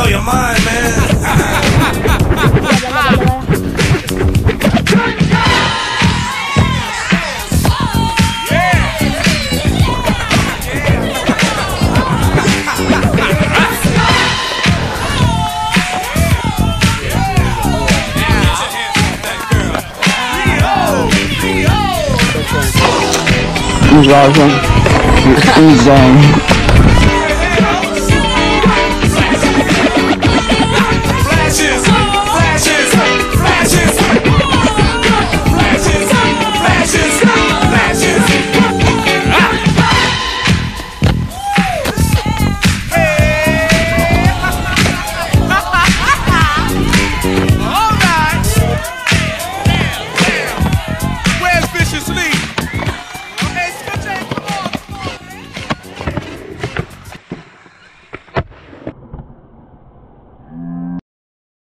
blow your mind, man. He's awesome.